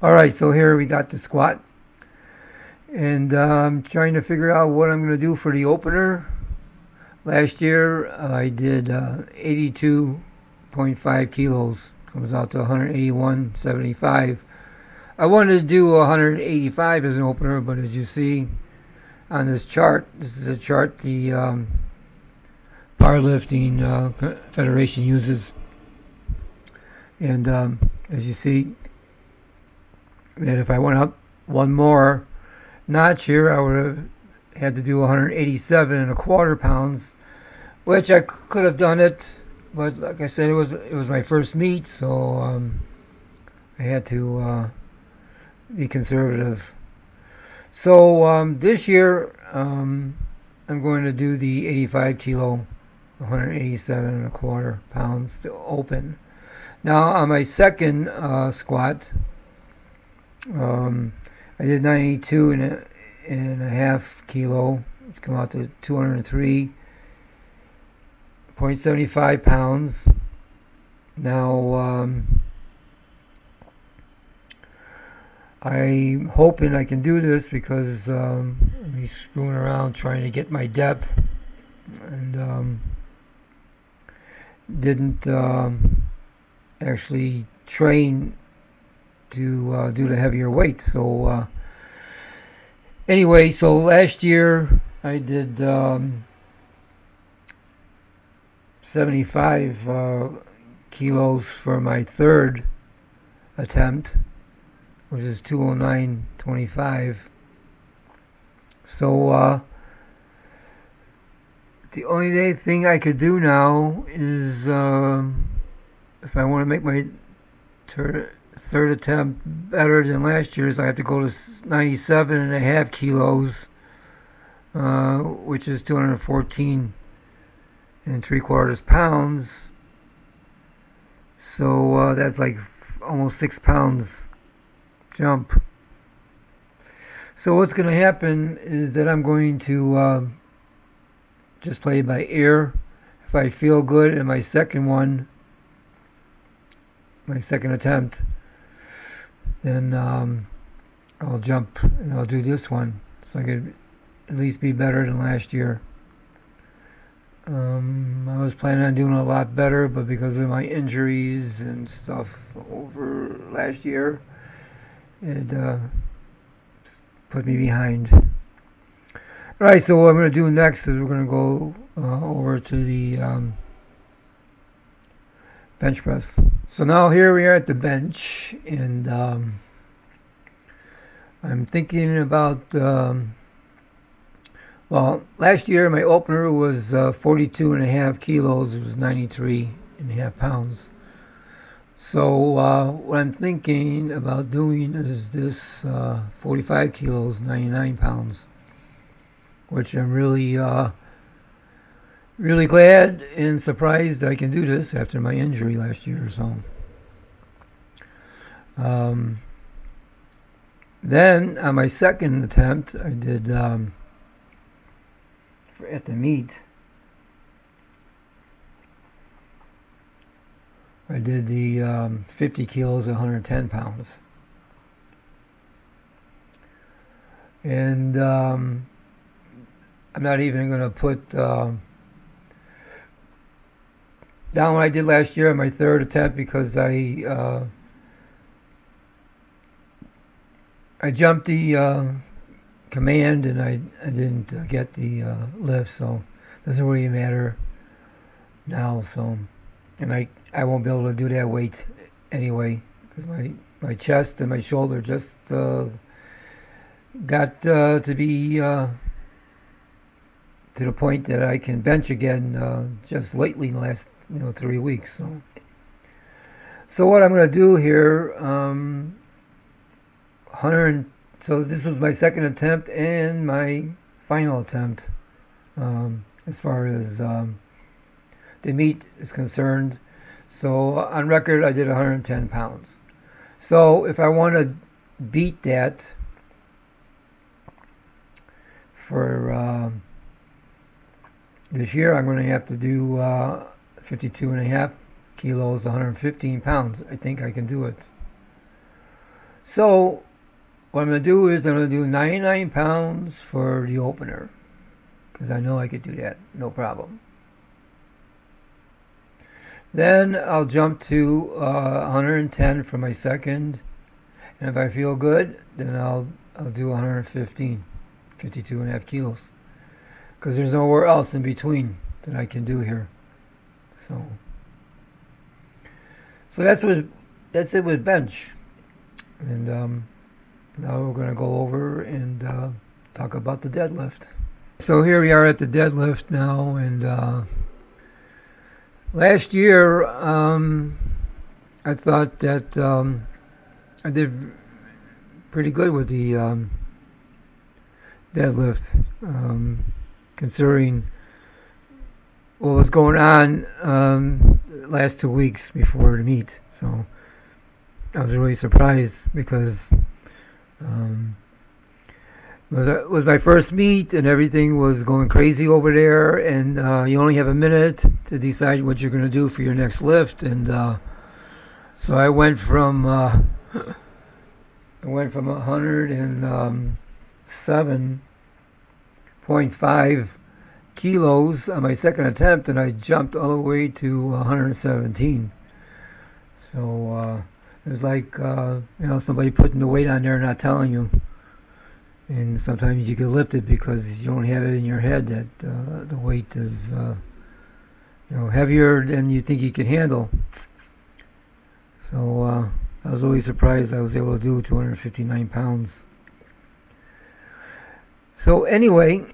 All right, so here we got the squat, and I'm trying to figure out what I'm going to do for the opener. Last year I did 82.5 kilos, comes out to 181.75. I wanted to do 185 as an opener, but as you see on this chart, this is a chart the powerlifting federation uses, and as you see, that if I went up one more notch here, I would have had to do 187.25 pounds, which I could have done it, but like I said, it was my first meet, so I had to be conservative. So this year I'm going to do the 85 kilo, 187.25 pounds to open. Now on my second squat, I did 92.5 kilo, which come out to 203.75 pounds. Now I'm hoping I can do this because I'm screwing around trying to get my depth, and didn't actually train to do the heavier weight. So anyway, so last year I did 75 kilos for my third attempt, which is 209.25. so the only thing I could do now is if I want to make my third attempt better than last year's, I have to go to 97.5 kilos, which is 214.75 pounds. So that's like almost 6 pounds jump. So what's going to happen is that I'm going to just play by ear. If I feel good in my second one, my second attempt, then I'll jump and I'll do this one, so I could at least be better than last year. I was planning on doing a lot better, but because of my injuries and stuff over last year, it put me behind. All right, so what I'm going to do next is we're going to go over to the bench press. So now here we are at the bench, and I'm thinking about, well, last year my opener was 42.5 kilos, it was 93.5 pounds. So what I'm thinking about doing is this 45 kilos, 99 pounds, which I'm really, really glad and surprised that I can do this after my injury last year or so. Then on my second attempt, I did at the meet, I did the 50 kilos, 110 pounds, and I'm not even going to put down what I did last year on my third attempt, because I jumped the command and I didn't get the lift, so it doesn't really matter now. So, and I won't be able to do that weight anyway, because my chest and my shoulder just got to be to the point that I can bench again just lately in the last 3 weeks. So what I'm going to do here, 100. So this was my second attempt and my final attempt as far as the meet is concerned. So on record, I did 110 pounds. So if I want to beat that for this year, I'm going to have to do 52.5 kilos, 115 pounds. I think I can do it. So what I'm going to do is I'm going to do 99 pounds for the opener, because I know I could do that, no problem. Then I'll jump to 110 for my second, and if I feel good, then I'll do 115, 52.5 kilos, because there's nowhere else in between that I can do here. So that's it with bench, and now we're going to go over and talk about the deadlift. So here we are at the deadlift now, and last year I thought that I did pretty good with the deadlift, considering what was going on the last 2 weeks before the meet. So I was really surprised, because it was my first meet and everything was going crazy over there, and you only have a minute to decide what you're going to do for your next lift. And so I went from 107.5 kilos on my second attempt, and I jumped all the way to 117. So it was like somebody putting the weight on there and not telling you. And sometimes you can lift it because you don't have it in your head that the weight is heavier than you think you can handle. So I was really surprised I was able to do 259 pounds. So anyway,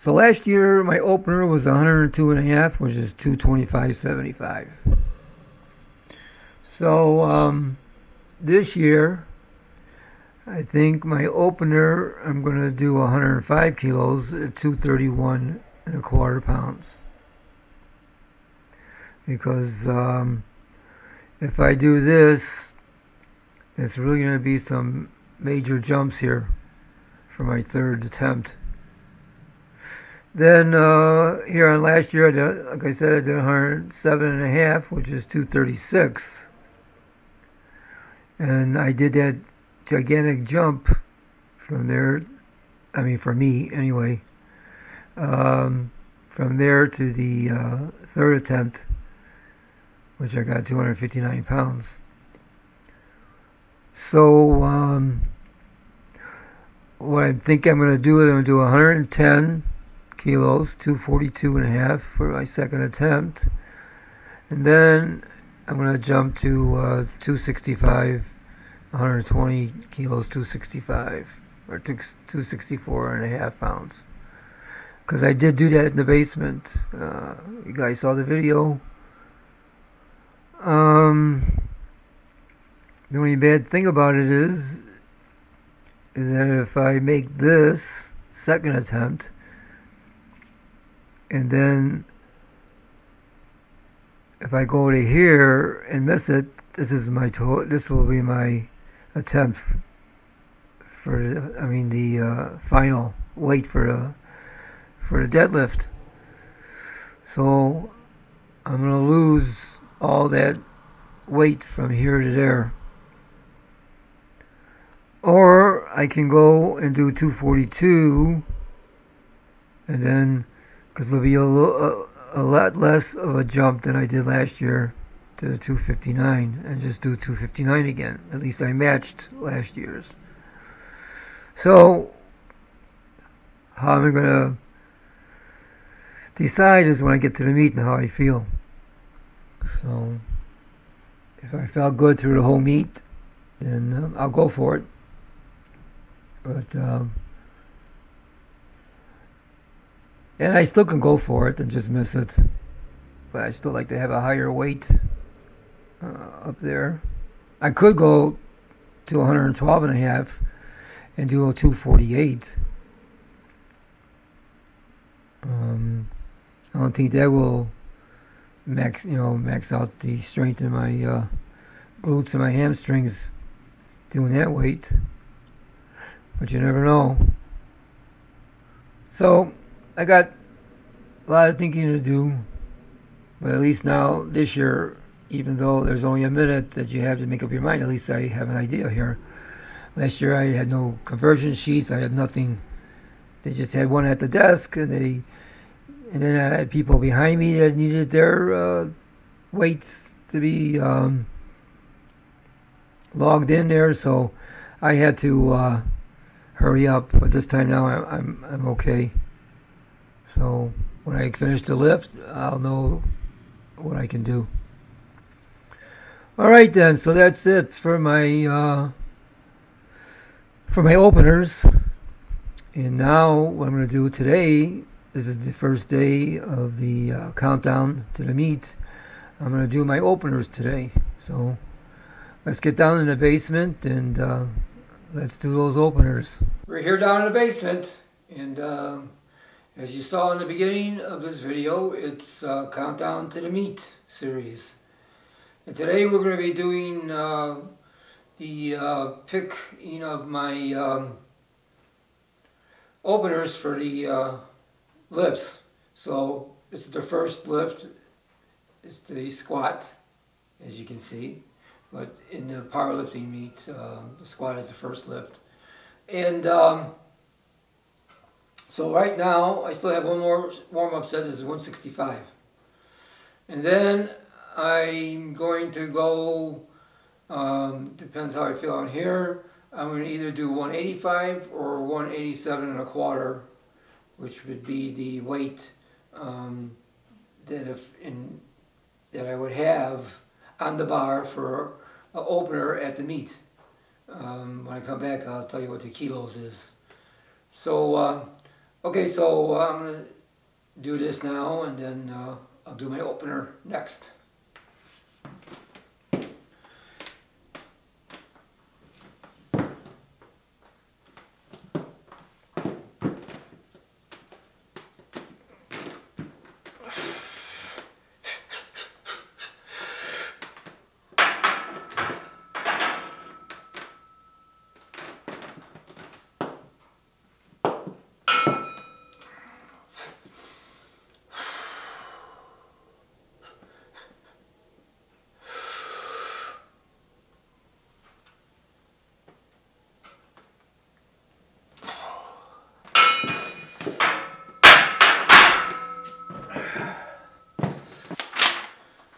so last year my opener was 102.5, which is 225.75. So this year, I think my opener, I'm going to do 105 kilos at 231.25 pounds. Because if I do this, it's really going to be some major jumps here for my third attempt. Then here on last year, like I said, I did 107.5, which is 236. And I did that gigantic jump from there, I mean for me anyway, from there to the third attempt, which I got 259 pounds. So what I think I'm going to do is I'm going to do 110 kilos, 242.5 for my second attempt, and then I'm going to jump to 265, 120 kilos, 265 or 264.5 pounds, because I did do that in the basement. You guys saw the video. The only bad thing about it is that if I make this second attempt and then if I go to here and miss it, this will be my attempt for the final weight for the deadlift. So I'm going to lose all that weight from here to there. Or I can go and do 242, and then, because there'll be a lot less of a jump than I did last year, to 259, and just do 259 again. At least I matched last year's. So how I'm going to decide is when I get to the meet and how I feel. So if I felt good through the whole meet, then I'll go for it. But and I still can go for it and just miss it, but I still like to have a higher weight up there. I could go to 112.5 and do a 248. I don't think that will max out the strength in my glutes and my hamstrings doing that weight, but you never know. So I got a lot of thinking to do, but at least now this year even though there's only a minute that you have to make up your mind, at least I have an idea here. Last year I had no conversion sheets, I had nothing. They just had one at the desk, and then I had people behind me that needed their weights to be logged in there, so I had to hurry up. But this time now I'm okay. So when I finish the lift, I'll know what I can do. All right then, so that's it for my openers. And now what I'm going to do today, this is the first day of the countdown to the meet. I'm going to do my openers today. So let's get down in the basement and let's do those openers. We're here down in the basement, and as you saw in the beginning of this video, it's Countdown to the Meet series. And today we're going to be doing the picking of my openers for the lifts. So this is the first lift. It's the squat, as you can see. But in the powerlifting meet, the squat is the first lift. And so right now, I still have one more warm-up set. This is 165. And then I'm going to go, depends how I feel on here, I'm going to either do 185 or 187 1/4, which would be the weight that I would have on the bar for an opener at the meet. When I come back, I'll tell you what the kilos is. So, okay, so I'm going to do this now, and then I'll do my opener next.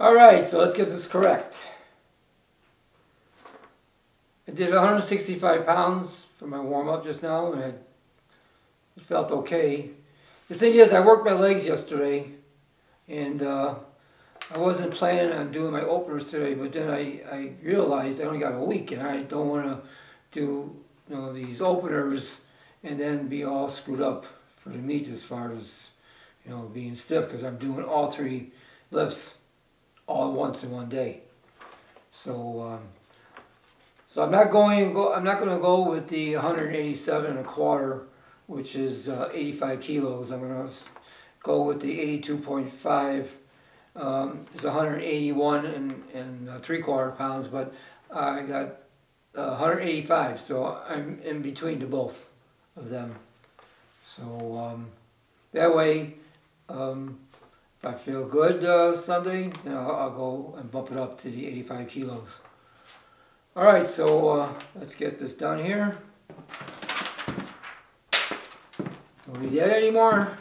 Alright, so let's get this correct. I did 165 pounds for my warm-up just now, and it felt okay. The thing is, I worked my legs yesterday, and I wasn't planning on doing my openers today, but then I realized I only got a week, and I don't want to do these openers and then be all screwed up for the meet as far as being stiff, because I'm doing all three lifts all at once in one day. So, so I'm not going to go with the 187 1/4, which is 85 kilos. I'm going to go with the 82.5. It's 181 3/4 pounds, but I got 185, so I'm in between to both of them. So that way, if I feel good Sunday, then I'll go and bump it up to the 85 kilos. Alright, so let's get this done here. Don't need that anymore.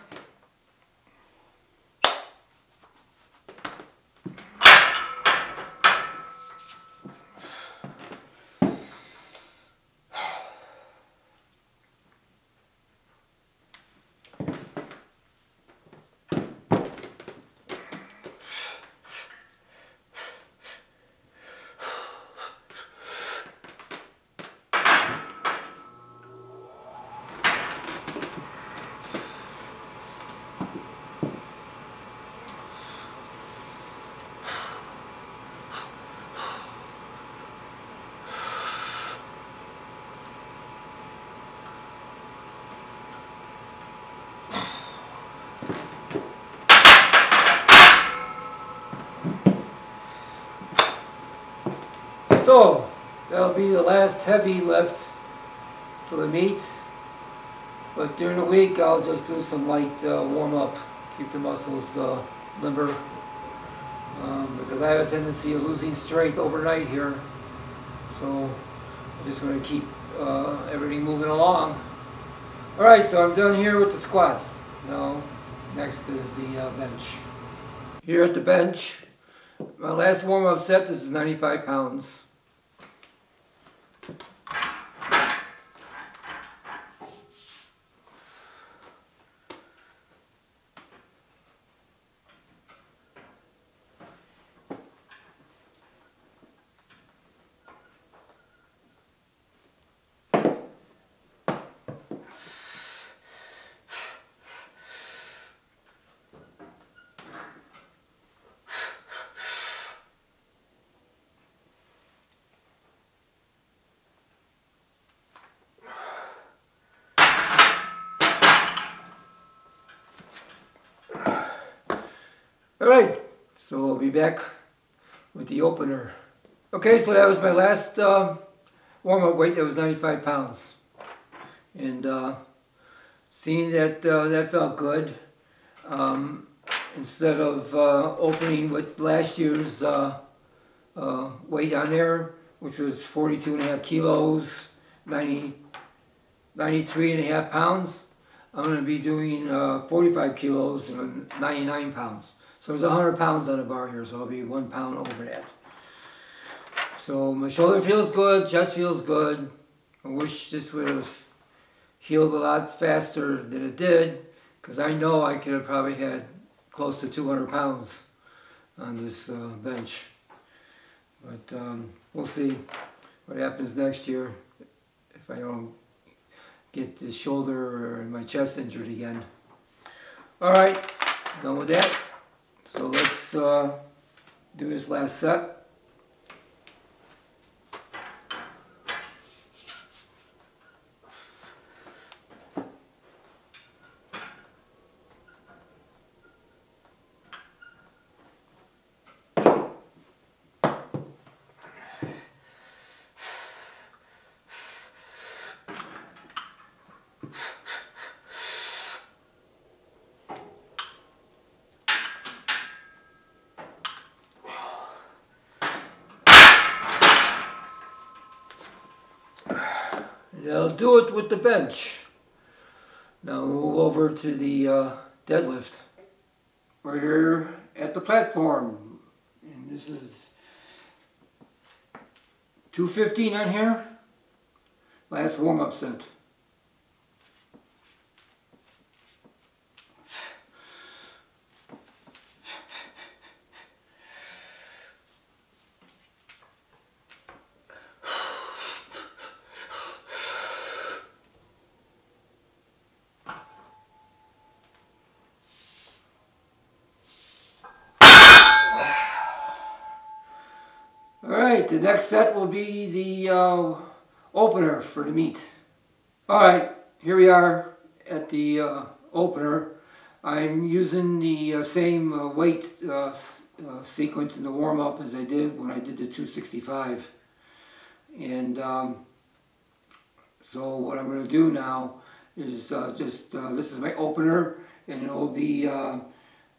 So that'll be the last heavy lift to the meet, but during the week I'll just do some light warm-up, keep the muscles limber, because I have a tendency of losing strength overnight here. So I'm just going to keep everything moving along. Alright, so I'm done here with the squats. Now next is the bench. Here at the bench, my last warm-up set, this is 95 pounds. Alright, so I'll be back with the opener. Okay, so that was my last warm-up weight. That was 95 pounds. And seeing that that felt good, instead of opening with last year's weight on there, which was 42.5 kilos, 93.5 pounds, I'm going to be doing 45 kilos and 99 pounds. So there's 100 pounds on the bar here, so I'll be 1 pound over that. So my shoulder feels good, chest feels good. I wish this would have healed a lot faster than it did, because I know I could have probably had close to 200 pounds on this bench. But we'll see what happens next year if I don't get this shoulder or my chest injured again. Alright, done with that. So let's do this last set. I'll do it with the bench. Now move over to the deadlift. We're here at the platform, and this is 215 on here. Last warm-up set. Alright, the next set will be the opener for the meet. Alright, here we are at the opener. I'm using the same weight sequence in the warm-up as I did when I did the 265. And so what I'm going to do now is this is my opener, and it will be, it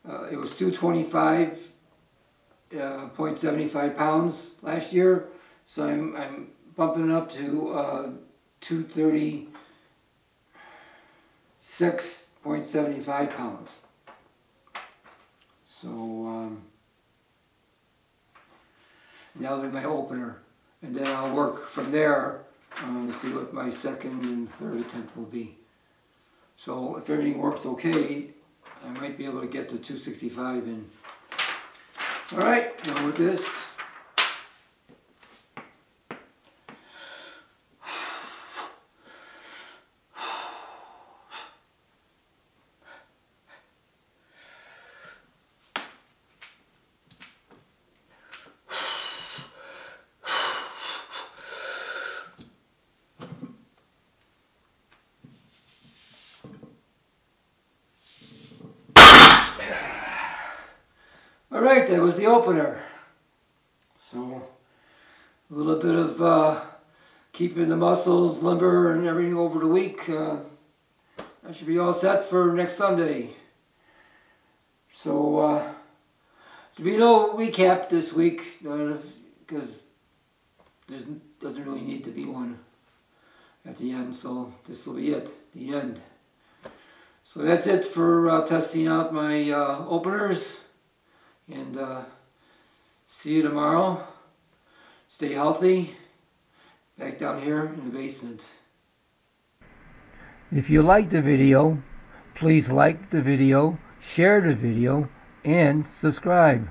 was 225. 0.75 pounds last year, so I'm bumping up to 236.75 pounds. So now with my opener, and then I'll work from there to see what my second and third attempt will be. So if everything works okay, I might be able to get to 265 in. All right, now with this. Alright, that was the opener. So a little bit of keeping the muscles limber and everything over the week. I should be all set for next Sunday. So We'll recap this week, because there doesn't really need to be one at the end, so this will be it, the end. So that's it for testing out my openers, and see you tomorrow. Stay healthy, back down here in the basement. If you like the video, please like the video, share the video, and subscribe.